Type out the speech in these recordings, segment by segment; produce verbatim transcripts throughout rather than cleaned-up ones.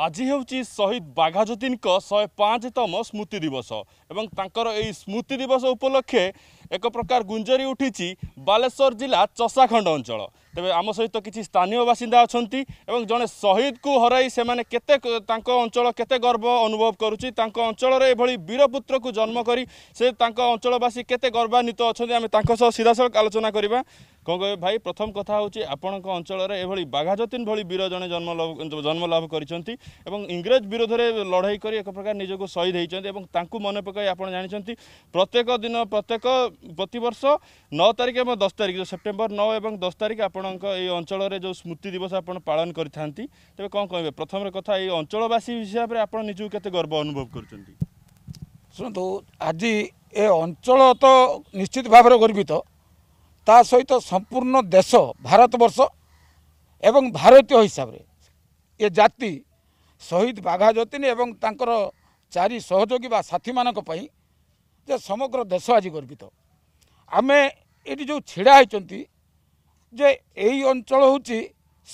आज हूँ शहीद बाघा जतीन शहे पाँचतम स्मृति दिवस एवं यही स्मृति दिवस उपलक्षे एक प्रकार गुंजरी उठी बालेश्वर जिला चषाखंड अंचल। तेज आम सहित तो किसी स्थानीय बासिंदा अच्छा जड़े शहीद को हर से अंचल के गर्व अनुभव करुच्ची अंचल ये वीरपुत्र को जन्म कर अंचलवासी के गर्वान्वित अच्छा आम सीधा सख आलोचना करवा कौन कह भाई। प्रथम कथा हूँ आपण अंचल ये बाघा जतीन भली वीर जड़े जन्म जन्मलाभ कर इंग्रेज विरोध में लड़ाई कर एक प्रकार निजक शहीद होती मन पक जानते प्रत्येक दिन प्रत्येक प्रतिवर्ष नौ तारीख एवं दस तारीख जो सेप्टेम्बर नौ एवं दस तारीख आपण अंचल जो स्मृति दिवस आप पालन करते तेज कौन कहे प्रथम कथा ये अंचलवासी हिसाब से आपड़ निजी के गर्व अनुभव करुँचु। आज ए अंचल तो निश्चित भाव गर्वित ता सहित संपूर्ण देश भारतवर्ष एवं भारतीय हिसाब से ये जाति शहीद बाघा जतीन एवं तांकर चारि सहयोगी बा साथी मानक पई जे समग्र देश आज गर्वित। आमे एटी जो छिड़ा होइचंती जे एई अंचल होची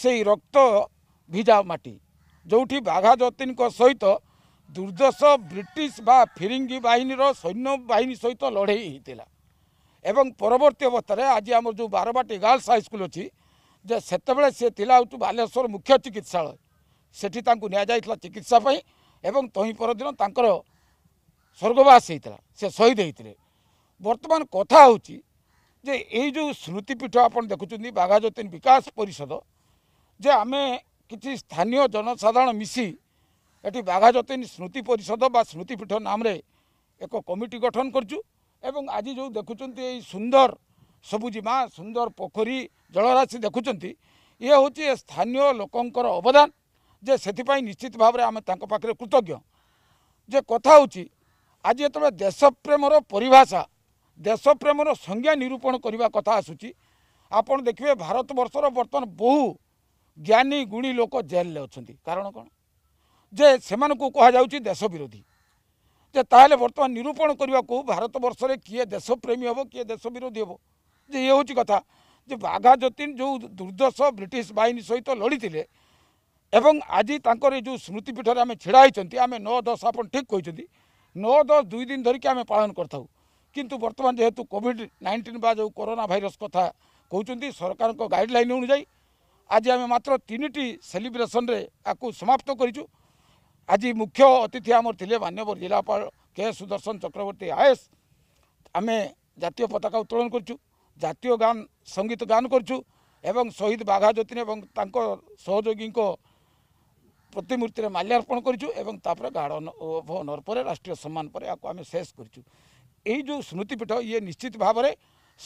सेई रक्त भिजा माटी जोठी बाघा जतीन को सहित दुर्दश ब्रिटिश बा फिरिंगी बाहिनी रो सैन्य बाहिनी सहित लड़े हितिला एवं परवर्ती अवस्था आज आम जो बारवाटी गर्ल्स हाई स्कूल अच्छी जे सेतबेले से थिला उठ बालेश्वर मुख्य चिकित्सालय सेठी तांकु न्या जायतला चिकित्सा पई एवं तही परदिन तांकर स्वर्गवास हेतला से शहीद हेतिले। वर्तमान कथा होची जे एई जो स्मृतिपीठ आपण देखुचुन्दी बाघा जतीन विकास परिषद जे आमे किछि स्थानीय जनसाधारण मिसी एठी बाघा जतीन स्मृति परिषद बा स्मृतिपीठ नाम रे एको कमिटी गठन करचु एवं आज जो देखुचुन्दी एई सुंदर सबुजिमा सुंदर पोखरी जलराशि देखुचुन्दी ये होची स्थानीय लोकंकर अवदान जे से निश्चित भाव में पाखे कृतज्ञ। जे कथा होची आज जो देश प्रेमर परिभाषा देश प्रेमर संज्ञा निरूपण करने कथा आसूची आपण देखिए भारतवर्षर बर्तमान बहु ज्ञानी गुणी लोक जेल अच्छा कारण कौन जे से कहुच्छी देश विरोधी जे ताहले बर्तमान निरूपण करने को भारतवर्ष किए देश प्रेमी हे किए देश विरोधी हे जे ये हूँ कथा जे बाघा जतीन जो दुर्दश ब्रिटिश बाहिनी सहित लड़ी थे एवं आज तांकर जो स्मृतिपीठ में आम छिड़ा होती आम नौ दस आप ठीक कहते नौ दस दुई दिन धरिकी आम पालन करताउ किंतु वर्तमान जेहेतु कोविड नाइंटीन बा जो कोरोना भाइरस कथा कहते सरकार को गाइडलाइन अनुजाई आज आम मात्र तीन सेलिब्रेशन रे आपको समाप्त करूँ। आज मुख्य अतिथि आमर थे माननीय जिलापाल के सुदर्शन चक्रवर्ती आएस आम जातीय पताका उत्तोलन करूँ जातीय गान संगीत गान करूँ एवं शहीद बाघा जतीन एवं तांको सहयोगी प्रतिमूर्ति में माल्यार्पण करूँ एवं गार्ड ऑफ ऑनर पर राष्ट्रीय सम्मान पर आपको आम शेष करूँ। यही जो स्मृतिपीठ ये निश्चित भाव में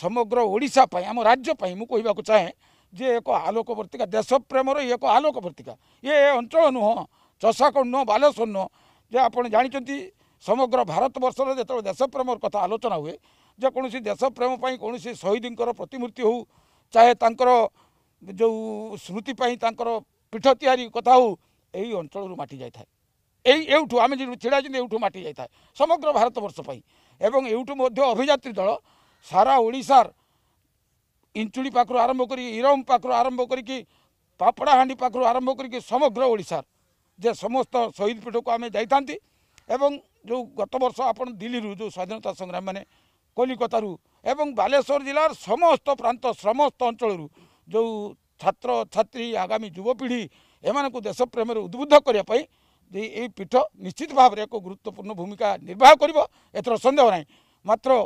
समग्र ओडिशा पर आम राज्य पर मुझे कहवाक चाहे जे एक आलोक वर्तिका देश प्रेमर ये एक आलोक वर्तिका ये अंचल नुह चषाखंड नुह बालेश्वर नुह जे आप जानते समग्र भारतवर्षर जो देश प्रेमर कथा आलोचना हुए जे कौन देश प्रेम कौन शहीद प्रतिमूर्ति हो चाहे तांकर जो स्मृति तांकर पीठ तैयारी कथा हो यही अंचल माटी जाए यही आम जो छिड़ा यूठ माटी जाए समग्र भारतवर्षपाई एवं यूठ अभिजात्री दल सारा ओडिशार इंचुड़ी पाखु आरंभ कर इरम पाखु आरंभ करके पापड़ाहांडी पाखु आरंभ करके समग्र ओडिशार जे समस्त शहीद पीठ को आम जाती एवं जो गत वर्ष आप दिल्ली रू जो स्वाधीनता संग्राम मैंने कलिकतारू एवं बालेश्वर जिलार समस्त प्रांत समस्त अंचल जो छात्र छात्री आगामी युवपीढ़ी एमानकु देश प्रेम उद्बुद्ध करने ये पीठ निश्चित भाव में एक गुरुत्वपूर्ण भूमिका निर्वाह करिबो एथर संदेह नहीं। मात्र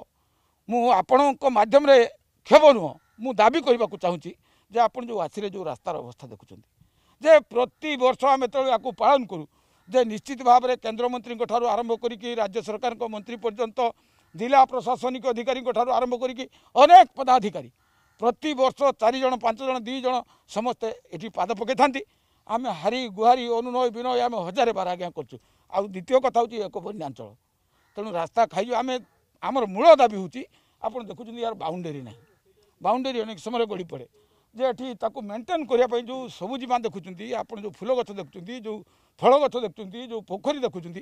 मु आपणक माध्यम रे खेब नुह मु दाबी करबाकु चाहूँगी जे आपण जो आछिरे जो रास्तार अवस्था देखुचंती जे प्रति वर्ष आम आपको पालन करूँ जे निश्चित भाव में केन्द्रमंत्री ठारू आरंभ करिकि राज्य सरकार को मंत्री पर्यंत जिला प्रशासनिक अधिकारी ठारू आरंभ करिकि अनेक पदाधिकारी प्रति वर्ष चारि जण पांच जण दुई जण समस्ते एठी पाद पके थांती आम हारी गुहारी अनुनय विनय आम हजार बार आज्ञा करूँ। आउ द्वितीय कथा हूँ एक बन्यांचल तेणु रास्ता खाई आम आमर मूल दाबी हूँ आप देखुं यार बाउंडेरी ना बाउंडेरी अनेक समय गढ़ी पड़े जे एटी ताकू मेंटेन करने जो सबुजीमा देखुं आप जो फूल गछ देखुं जो फल गछ देखुं जो पोखरी देखुं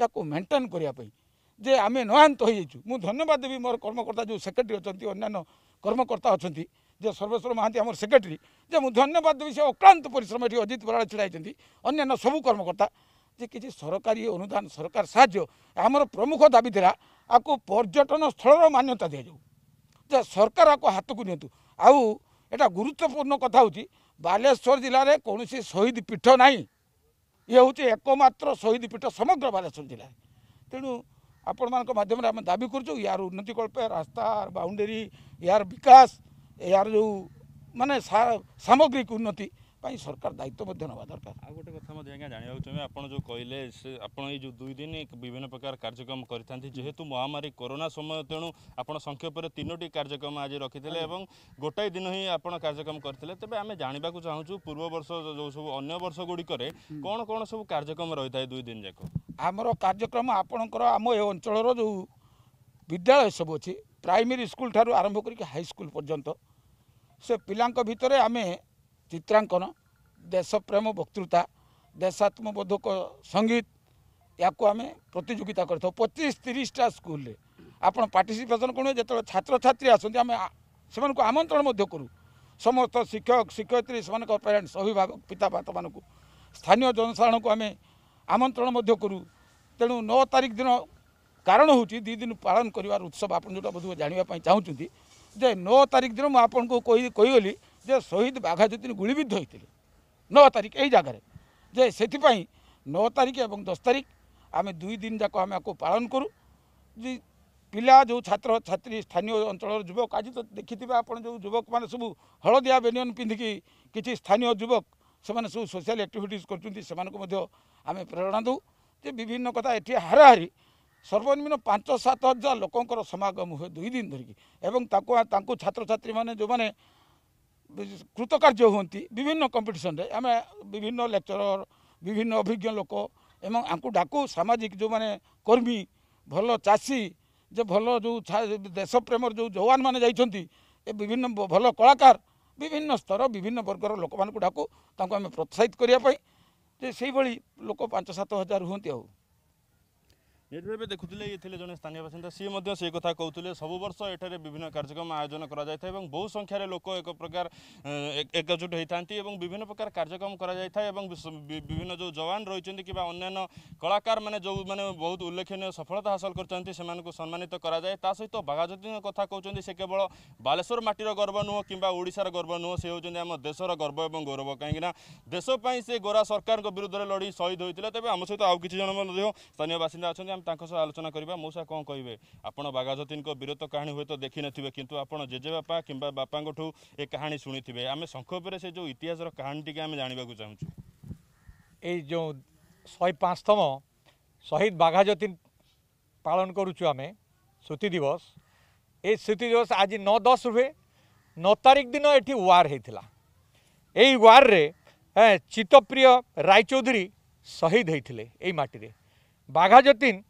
या मेंटेन करने जे आम नहांत हो जाइचु। मुझे धन्यवाद देवी मोर कर्मकर्ता जो सेक्रेटरी अच्छा अन्न्य कर्मकर्ता अच्छा जे सर्वेश्वर महांती आम सेक्रेटरी जे मुझे धन्यवाद देवी से अक्लांत परिश्रम ये अजित बराड़ा छिड़ाई अन्न्य सबू कर्मकर्ता जे किसी सरकारी अनुदान सरकार साज्य आमर प्रमुख दाबी था आपको पर्यटन स्थल मान्यता दि जाऊ जे सरकार आपको हाथ को निंतु आउ एटा गुरुत्वपूर्ण कथा हूँ बालेश्वर जिले में कौन शहीद पीठ ना ये हूँ एकमात्र शहीद पीठ समग्र बालेश्वर जिले तेणु आपण मान माध्यम आम दाबी करूँ यार उन्नति कल्पे रास्ता बाउंडेरी यार विकास यार जो माने सामग्रिक उन्नति सरकार दायित्व नवा दरकार। आ गोटे कथा आज जानवाक चाहिए आप जो कहले आई जो दुई दिन विभिन्न प्रकार कार्यक्रम करें जेहेतु महामारी कोरोना समय तेणु आप संख्या पर तीनोट कार्यक्रम आज रखी थे और गोटाए दिन ही आप कार्यक्रम करते तेज आम जानवाक चाहूँ पूर्व वर्ष जो सब अन्य वर्ष गुड़िक कौन कौन सब कार्यक्रम रही है दुई दिन जाक आमर कार्यक्रम आपणकर आम ए अंचल जो विद्यालय सब अच्छी प्राइमरी स्कूल ठार आरंभ कर हाईस्कूल पर्यंत से पिलांक भितर आम चित्रांकन देश प्रेम वक्तृता देशात्मबोधक संगीत या आम प्रतिजोगिता कर पचीस तीसटा स्कूल आपड़ पार्टिसिपेसन करें जो छात्र छात्री आसती आम से आमंत्रण करूँ समस्त शिक्षक शिक्षयित्री से पेरेन्ट्स अभिभावक पिता माता मान स्थानीय जनसाधारण को आम आमंत्रण करूँ तेणु नौ तारिख दिन कारण हूँ दी दिन पालन करार उत्सव आप जोटा बोध जानवाई चाहूँगी जे नौ तारिख दिन मुझे आपन को कहीगली जे शहीद बाघा जतीन गुलीबिद्ध होते नौ तारिख यही जगार जे से नौ तारिख और दस तारिख आम दुई दिन जाक आम आपको पालन करूँ जी पिला जो छात्र छात्री स्थानीय अंचल युवक आज तो देखि आप जो युवक मैंने सब हलदिया बेनियन पिंधिकी किसी स्थानीय युवक से सब सोशल एक्टिविटीज करें प्रेरणा दू जे विभिन्न कथा ये हाराहारी सर्वनिम्न पांच सात हजार लोकंर समागम हुए दुई दिन धरिकी छात्र छात्री मैंने जो मैंने कृतकार्य हमें विभिन्न कंपिटिशन आम विभिन्न लेक्चरर विभिन्न अभिज्ञ लोक एवं आपको डाकू सामाजिक जो माने कर्मी भल चाषी जे भल जो देश प्रेमर जो जवान माने जाइछंती ए विभिन्न भल कलाकार विभिन्न स्तर विभिन्न वर्गर लोक मान डाकू तांको आम प्रोत्साहित करने से लोक पांच सात हजार हूँ आ ये देखुले ये जन स्थानीय बासिंदा सी से कथा कहते सब वर्ष एठारे विभिन्न कार्यक्रम आयोजन करा कर बहु संख्यार लोक एक प्रकार एकजुट होता विभिन्न प्रकार कार्यक्रम कराए विभिन्न जो जवान रही कि अन्न्य कलाकार मैंने जो मैंने बहुत उल्लेखनीय सफलता हासिल कर सम्मानित कराए ता सहित बाघा जतीन कथा कहते से केवल बालेश्वर माटीर गर्व नुह कि ओडिशार गर्व नुह से होउछन्ती आम देशर गर्व और गौरव कहीं देशपाई से गोरा सरकार विरुद्ध लड़ी शहीद होता तेज आम सहित आउ किसी जन स्थानीय बासिंदा अच्छा आलोचना करवा मो सा कौन कहे आप बाघा जतीन वीरत्व कहानी हूँ तो देखी नथिबे किंतु आपन जेजे बापा कि बापा ये कहानी शुणी आम संक्षेप से जो इतिहास कहानी टी आम जानवाक चाहूँ यो शहे पाँचतम शहीद बाघा जतीन पालन करुचु आम स्मृति दिवस ये स्मृति दिवस आज नौ दस रुपये नौ तारिख दिन ये वार होता यही वार चित्तप्रिय रायचौधरी शहीद होते यही माटी बाघा जतीन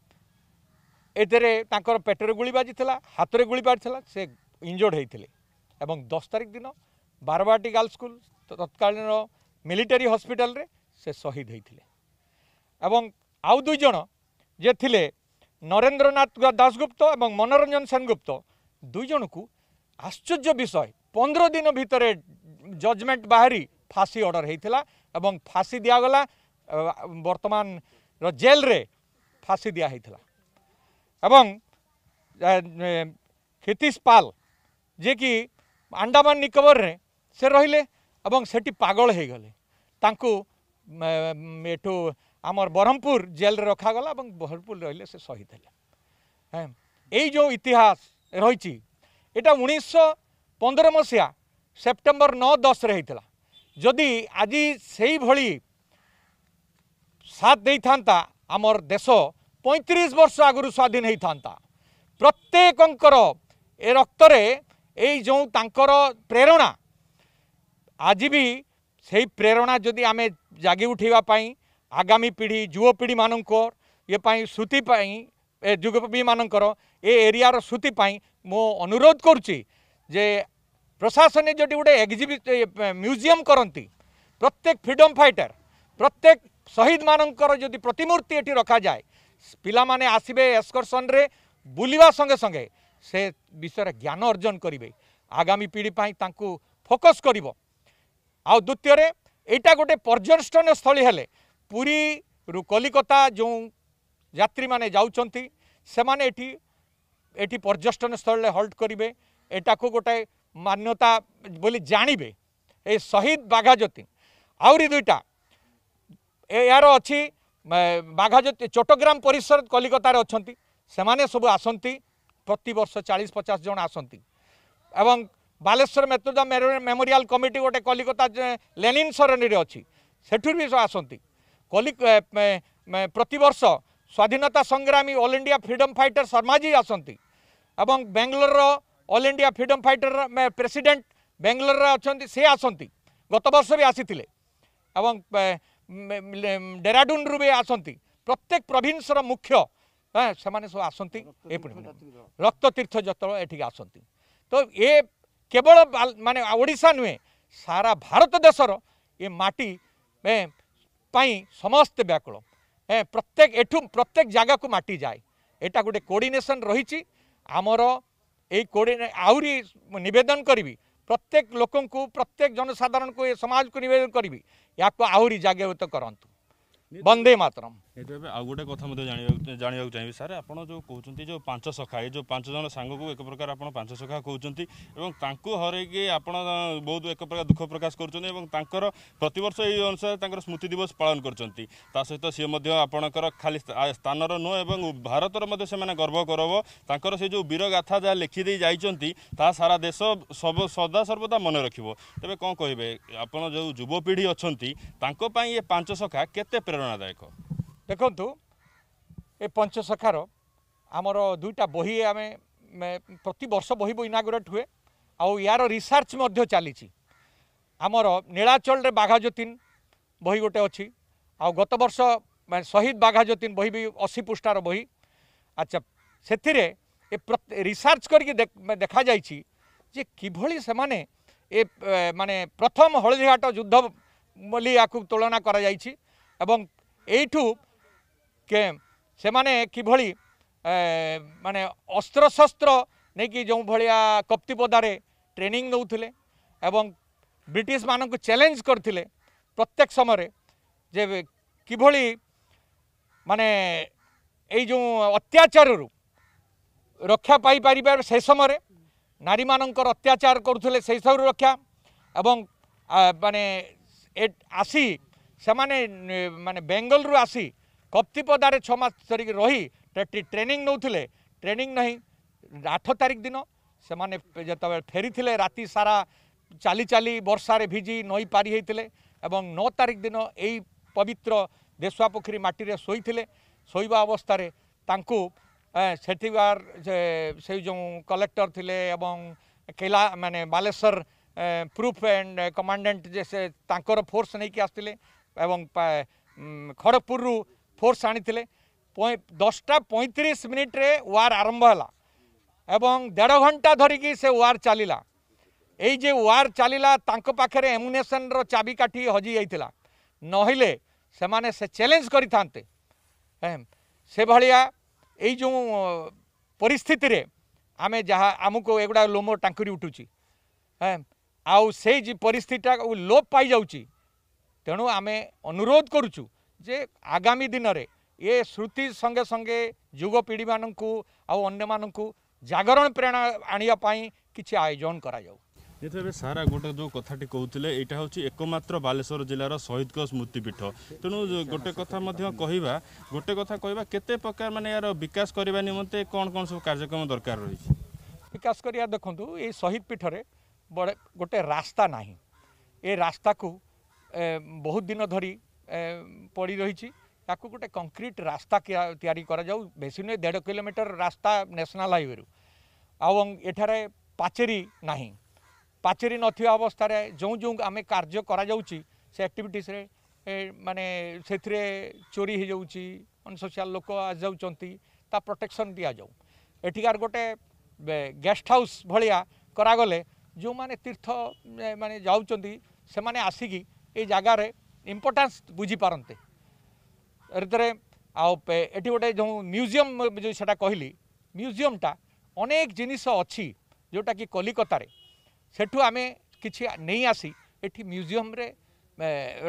एतरे पेटर गुली बाजी हाथ में गुली बाजी से इंजर्ड होते दस तारिख दिन बारवाटी गर्ल्स स्कूल तत्कालीन मिलिटरी हॉस्पिटल रे से शहीद होते आउ दुई जन जे थिले नरेन्द्रनाथ दासगुप्त और मनोरंजन सेनगुप्त दुई जन को आश्चर्य विषय पंद्रह दिन भितर जजमेंट बाहरी फांसी ऑर्डर होता और फांसी दिगला बर्तमान जेल रे फांसी दिया एवं क्षितिज पाल जे कि अंडमान निकोबर रे से रहिले एवं सेठी पागल हो गले तांकू एठू आमर ब्रह्मपुर जेल रे रखा गला एवं ब्रह्मपुर रहिले से शहीद है यही जो इतिहास रही एटा उन्नीस पंद्रह मसीहा सेप्टेम्बर नौ दस रे होता जदि आज से भली साथ दे था आमर देश पैंतीस वर्ष आगुरी स्वाधीन होता प्रत्येक ए रक्तर यही जो तांकर प्रेरणा आज भी से प्रेरणा जदि आम जगि उठावाई आगामी पीढ़ी युवपीढ़ी मानकर ये सूतिपाई जुवपीढ़ी मानकर ए एरिया सूतिपाई मो अनुरोध करुच्ची जे प्रशासन जो गोटे एग्जिबिट म्यूजियम करती प्रत्येक फ्रीडम फाइटर प्रत्येक शहीद मानकर जदि प्रतिमूर्ति ये रखा जाए पिला माने आसबे एक्सकर्सन रे बुलवा संगे संगे से विषय ज्ञान अर्जन करेंगे आगामी पीढ़ी फोकस कर। द्वितीय यहाँ गोटे पर्यटन स्थली हेले पुरी रु कलिकता जो यात्री माने जाउछंती सेमाने एठी एठी पर्यटन स्थल हल्ट करेंगे एटा को गोटे मान्यता बोली जानिबे। ए शहीद बाघा जतीन आवरी दुईटा यार अच्छी बाघा जतीन चट्टग्राम परिसर कलिकतार अच्छा से सब आसती प्रति वर्ष चालीस पचास जन आसती। एवं बालेश्वर मेतुदा मेमोरियल कमिटी गोटे कलिकता लेनिन सरणी अच्छी सेठुर भी आसती। कलिक प्रतिवर्ष स्वाधीनता संग्रामी all India freedom fighter Sharmaji आसती। एवं Bangalore all India freedom fighter president Bangalore अच्छा सी आसती गत वर्ष भी आसी थिले। एवं डेराडून रु भी आसती प्रत्येक प्रोविंस रो मुख्य से सब आसती। रक्त तीर्थ जत्तल एठी आसती। तो ये केवल माने ओडिशा नुहे सारा भारत देशर ये माटी पाई समस्त व्याकुल प्रत्येक एठू प्रत्येक जगह को माटी जाए एटा गोटे कोऑर्डिनेशन रही आमर ये आहरी निवेदन करी प्रत्येक लोक को प्रत्येक जनसाधारण को समाज को निवेदन करी या आहरी जागृत करंतु। वंदे मातरम। आ गोटे कथा जानवाक चाहिए सार आप जो कहते जो पांच सखा ये जो पांच जन सांग को एक प्रकार आप पांच सखा कहते हर आप बहुत एक प्रकार दुख प्रकाश कर प्रतिवर्ष यही अनुसार स्मृति दिवस पालन करा सहित सी आपणकर खाली स्थान नुह भारतर से गर्व करब से जो वीर गाथा जहाँ लिखिदे जा सारा देश सब सदा सर्वदा मन रख। तेज कौन कहे आप जो युवपीढ़ी अच्छा ये पांच सखा केते प्रेरणादायक देखु। ए पंचसखार आमर दुईटा बही आम प्रति वर्ष बही इनागुरेट हुए आउ यार रिसर्च मध्य चली आमर नीलाचल रे बाघा जतीन बही गोटे अच्छी आउ गत वर्ष शहीद बाघा जतीन बही भी अशी पृष्ठार बही। अच्छा से रिसर्च करके देख, देखा जाइए जे किभली से माने ए माने प्रथम हलदीघाट युद्ध बोली या तुलना करा जाइए एवं एठू के से माने किभली माने अस्त्र शस्त्र नहीं कि जो भाया कप्तिपदारे ट्रेनिंग नौले एवं ब्रिटिश मानक चैलेंज करथिले प्रत्येक समय जे किभली माने ए जो अत्याचार रक्षा पाई पार से समय नारी मानकर अत्याचार करुले से सब रक्षा एवं माने आसी से माने बेंगल रु आसी कप्तिपदारे छमास धरिक रही ट्रेनिंग नौले ट्रेनिंग नहीं आठ तारिख दिन से माने जब फेरी थे राति सारा चाली चाली वर्षा भिजी नई पारी होते एवं नौ तारिख दिन यही पवित्र देशुआ पोखरी माटी शोई शोवा अवस्था सेठीवार से जो कलेक्टर थिले एवं किला माने बालेश्वर प्रूफ एंड कमांडेंट जैसे फोर्स नहीं कि आसते एवं खड़गपुर रु फोर्स आनी दसटा पैंतीस मिनिट रे वार आरंभ होला एवं डेढ़ घंटा धरिकी से वार चलला। ये वार चलला पाखे एमुनेशन रो चाबी काठी हजि जाइतिला नहिले से माने से चैलेंज करि थांते से भलिया ए जो परिस्थिति रे आमे जहा आमको एगुडा लोमो टांकुरी उठुची आउ से परिस्थिति लोप पाई जाउची। तेणु आमे अनुरोध करुचु जे आगामी दिन रे ये श्रुति संगे संगे युग पीढ़ी मानू आउ जागरण प्रेरणा आनियापाई किछि आयोजन करा जाउ। ये सारा गोटे जो कथाटी कहते यहाँ हूँ एकम्र बालेश्वर जिलार शहीद स्मृतिपीठ तेणु गोटे कथा कहवा गोटे कथा कहवा केते प्रकार माने यार विकास करने निम्ते कौन कौन सब कार्यक्रम दरकार रही विकास कर देखूँ। ये शहीद पीठ रे बड़े गोटे रास्ता नहीं ए रास्ता को बहुत दिन धरी पड़ रही गोटे कंक्रीट रास्ता या बेसी नुहे डेढ़ किलोमीटर रास्ता नेशनल हाईवे रु एवं एठारे पाचेरी नहीं पाचेरी नथिया अवस्था जो जो आम कार्य करटिविट्स माने से चोरी हो जाऊँगी अनसोशियल लोक आ जा प्रोटेक्शन दि जाऊ एठिकार गोटे गेस्ट हाउस भलिया करागले जो माने तीर्थ माने जाउचंती से माने आसिकी ए जगार इम्पोर्टान्स बुझीपारते एटी गोटे जो म्यूजियम जो कहली म्यूजियमटा अनेक जिनिस अच्छी जोटा कि कलिकतार सेठू आमे किछि नै आसी एठी म्यूजियम रे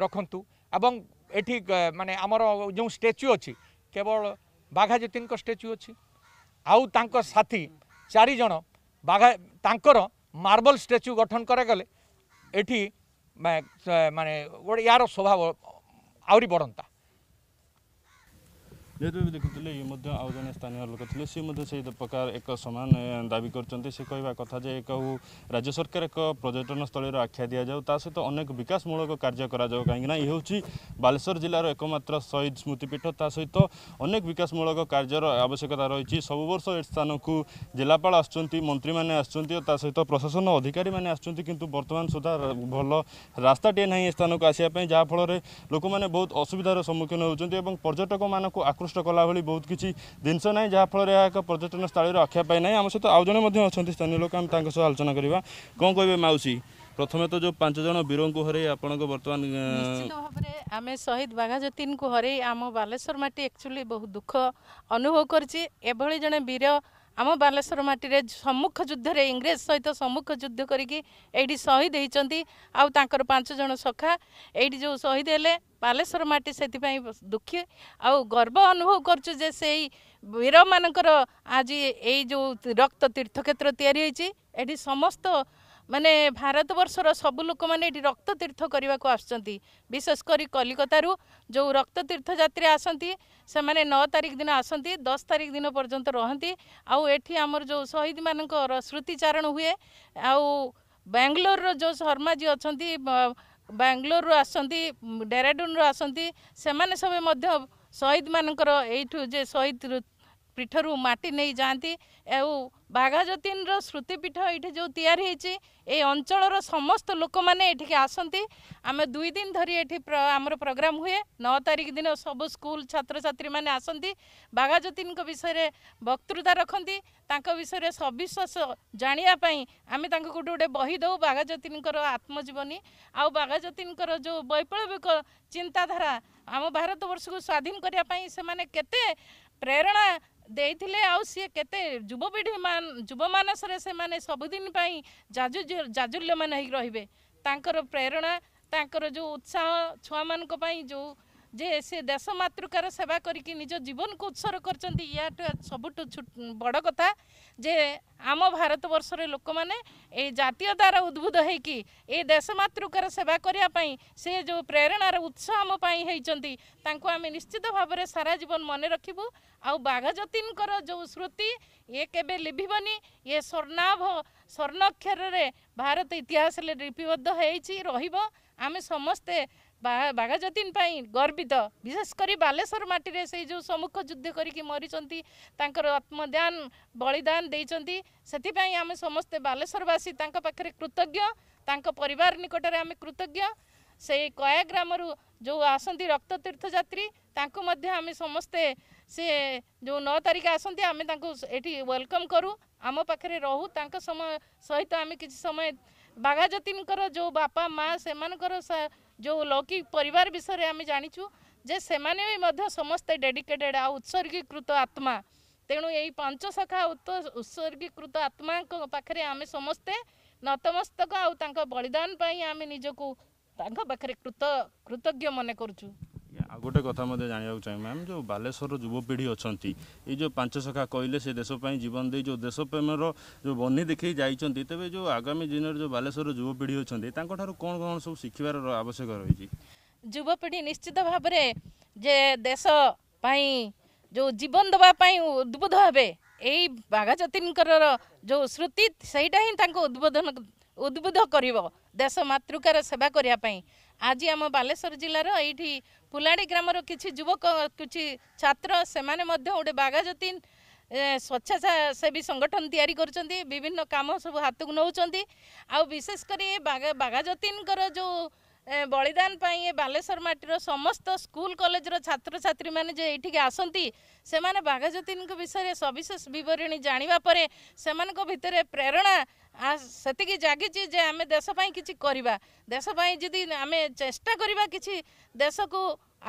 रखंतु एवं एठी माने हमर जो स्टैच्यू अछि केवल बाघा जतीन को स्टैच्यू अछि आउ तांको साथी चारि जण बाघा तांकर मार्बल स्टैच्यू गठन करे गले एठी माने यार स्वभाव आउरी बढ़ंता जेतु भी देखुले ये मध्य आउ जने स्थानीय लोक थिले से मध्य से प्रकार एक समान दाबी करचंती से कहबा कथा जे एक राज्य सरकार एक पर्यटन स्थल आख्या दि जाऊ ता सहित अनेक विकासमूलक कार्य करा जाऊ काहेकि ना ये होची बालेश्वर जिलार एकमात्र शहीद स्मृतिपीठ ता सहित अनेक विकासमूलक कार्यर आवश्यकता रही सब वर्ष ए स्थान को जिलापाल आसुँच मंत्री मैंने आसुँच सहित प्रशासन अधिकारी मैंने आसुँच किंतु वर्तमान सुधा भल रास्ताटे ना स्थान को आसापी जहाँफल लोक मैंने बहुत असुविधार सम्मुखीन होती पर्यटक मान आकृष्ट कला भली बहुत किसी जिनस ना जहाँफल एक पर्यटन स्थल रक्षा पाई ना आम सहित आउ जने अच्छा स्थानीय लोक आम सह आलोचना करवा कौन कहे मौसी प्रथम तो जो पांच जन वीर को हर आपण बर्तमान निश्चित आम शहीद बाघा जतीन को हर आम बालेश्वर माटी एक्चुअली बहुत दुख अनुभव करभली जड़े वीर आम बालेश्वर माटी सम्मुख युद्ध रे इंग्रेज सहित सम्मुख युद्ध करी शहीद होती आउर पांच जन सखा ये जो शहीद है बालेश्वर माटी से दुखी आउ गर्व अनुभव करछु जे सेई वीर मानकर आज ये जो रक्त तीर्थ क्षेत्र तैयारी समस्त माने भारत वर्षर सब लोक मैंने रक्त तीर्थ करने को आसुँच विशेषकर कलिकतारू जो रक्त तीर्थ यात्री आसती से मैंने नौ तारीख दिन आसती दस तारीख दिन पर्यंत रहती आउ एठी आमर जो शहीद मानकर स्मृतिचारण हुए आउ बेंगलोर जो शर्मा जी अच्छा बेंगलोर रो आसती डेराडून रो आसती से मैंने सब मध्य शहीद मानकर एठू जे शहीद पीठरू माटी नहीं जाती बाघा जतीन रो स्मृतिपीठ ये जो तैयारी ए अंचल समस्त लोक मैंने ये आसती आम दुई दिन धरी ये आमर प्रोग्राम हुए नौ तारीख दिन सब स्कूल छात्र छात्री मैंने आसती बाघा जतीन को विषय रे वक्तृता रखती विषय रे सविशेष जानापी आम गोटे गोटे बही दऊ बाघा जतीन आत्मजीवनी आउ बाघा जतीन जो वैप्लविक चिंताधारा आम भारत वर्ष को स्वाधीन करने से मैंने केते प्रेरणा देइथिले आउ सी केते युवपीढ़ी मान युवमानस रे से माने सबुदिन पई जाजु जाजुल्यमान होई रहिबे तांकर प्रेरणा तांकर जो उत्साह छुआ मान को पई जो जे से देश मातृकार सेवा करके निज जीवन को उत्सर्ग करचंती या सबुठ बड़ कथा जे आम भारत वर्ष रे लोक माने ए जातीयतार उद्भुत होइकी ए देश मातृकार सेवा करिया पई से जो प्रेरणार उत्साह आम पई हेचंती तांको आमे निश्चित भाव रे सारा जीवन मन रखिबू आउ बाघा जतीन कर जो स्मृति ये केबे लिभिबनी ये स्वर्णाभ स्वर्णाक्षर रे भारत इतिहास ले लिपिबद्ध हेइची रहिबो आमे समस्ते बाघा जतीन पाई गर्वित विशेषकर बालेश्वर माटी रे से जो सम्मुख युद्ध करके मरीचंती तांकर आत्मदान बलिदान देइचंती सेति पाई आम समस्ते बालेश्वरवासी तांका पाखरे कृतज्ञ तांका परिवार निकटरे आम कृतज्ञ से कया ग्राम रु जो आसंती रक्त तीर्थ यात्री तांको मध्ये आम समस्ते से जो नौ तारीख आसंती आम तांको एठी वेलकम करू आम पाखरे रहू तांका समय सहित आम किछि समय बाघा जतीन कर जो बापा माँ से जो लौकिक परिवार विषय आम जानीचु जे से माने भी मध्य समस्ते डेडिकेटेड आ उत्सर्गीकृत आत्मा तेणु यही पंच शाखा उत्सर्गीकृत आत्मा को पाखरे आम समस्ते नतमस्तक आउ बलिदान पाई आम निजको पाखरे कृत कृतज्ञ मन करूँ। गोटे कथा जानवाक चाहिए मैम जो बालेश्वर युवपीढ़ी अच्छा ये जो पांच सखा कहले से देशपाई जीवन दे जो देशप्रेम जो बनी देखिए जाइए तेज जो आगामी दिन में जो बालेश्वर युवपीढ़ी अच्छा कौन कौन सब शिखबार आवश्यक रही युवपीढ़ी निश्चित भाव में जे देश जो जीवन देवाई उद्बोध हे यही बाघा जतीन जो श्रुति सहीटा ही उद्बोधन उद्बुद्ध कर देश मातृकार सेवा करने आज आम बालेश्वर जिलार ये पुलाड़ी ग्राम किसी युवक किसी छात्र से माने मध्य गोटे बाघा जतीन स्वेच्छासेवी संगठन तैयारी करचंती विभिन्न काम सब हाथ को नौचंती आ विशेषकर ये बाघा बाघा जतीन जो बलिदान ये बालेश्वर माटीर समस्त स्कूल कॉलेज रो छात्र छात्री मैंने जो ये आसती से माने बाघा जतीन विषय सविशेष बरणी जानिबा परे से मानको भितरे प्रेरणा आ सेतिकी जागिची जे आमे देश पाई किछि करबा देश पाई जदि आमे चेष्टा करबा किछि देश को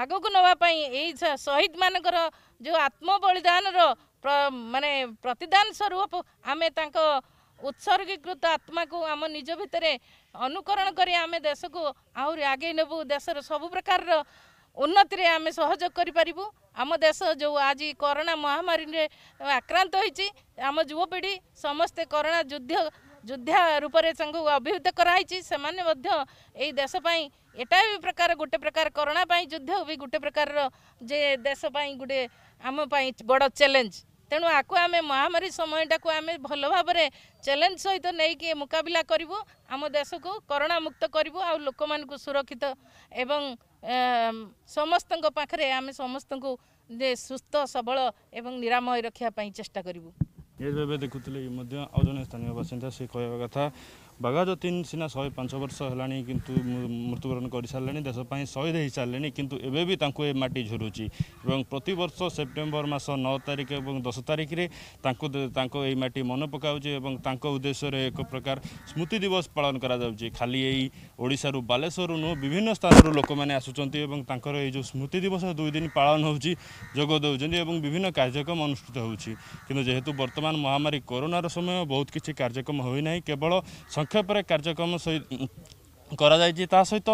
आगो को नवा पाई एई शहीद मानकर जो आत्म बलिदान रो माने प्रतिदान स्वरूप आमे तांको उत्सर्गीकृत आत्मा को आम निज भितर अनुकरण कर आम देश को आहरी आगे नेबू। देशर सब प्रकार उन्नति आम सहयोग करूँ। आम देश जो आज कोरोना महामारी रे आक्रांत होती आम युवपीढ़ी समस्ते कोरोना युद्ध युद्धा रूप से संघ अभिभूत कराई से मैंने देशपाई एटा भी प्रकार गोटे प्रकार कोरोना युद्ध भी गोटे प्रकार जे देशपाई गोटे आम बड़ चैलेंज। तेणु आपको आम महामारी समय आम भल भाव चैलेंज सहित तो नहीं कि मुकबिला करूँ। आम देश को कोरोना मुक्त करूँ आ लोक मानू सुरक्षित एवं समस्त पाखे आम समस्त सुस्थ सबल एवं निरामय रखापी चेष्टा करूँ। ये भाव देखुले आज जन स्थानीय बासिंदा से कहवा कथा बाघा जतीन सीना शहे पांच वर्ष है कि मृत्युवरण कर सारे देशपाई शहीद हो सारे किंतु एबे भी तांको ए माटी झुरुची। प्रति वर्ष सेप्टेम्बर मास नौ तारिख और दस तारिख रे तांको ए माटी मन पकाउची। उद्देश्य रे एक प्रकार स्मृति दिवस पालन करा जाउची। खाली एई ओडिसारू बालेश्वर नु विभिन्न स्थानरू लोक माने आसुचंती एवं तांकर ए जो स्मृति दिवस दुई दिन पालन होउची जोग दउचंती एवं विभिन्न कार्यक्रम अनुष्ठित होउची। किंतु जेहेतु वर्तमान महामारी कोरोनार समय बहुत किछि कार्यक्रम होई नाही, केवल संक्षेप कार्यक्रम सहित करा जायछि। ता सहित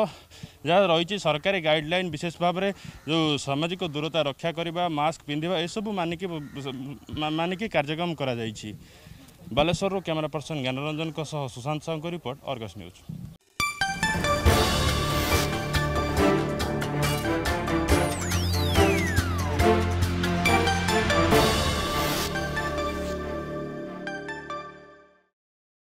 जहाँ रही सरकारी गाइडलाइन विशेष भाव में जो सामाजिक दूरता रक्षा करने मास्क पिंधा यह सब मानिकी मानिकी कार्यक्रम करा जायछि। Baleswar camera person Gyanranjan Sushant Sahu report Argus news.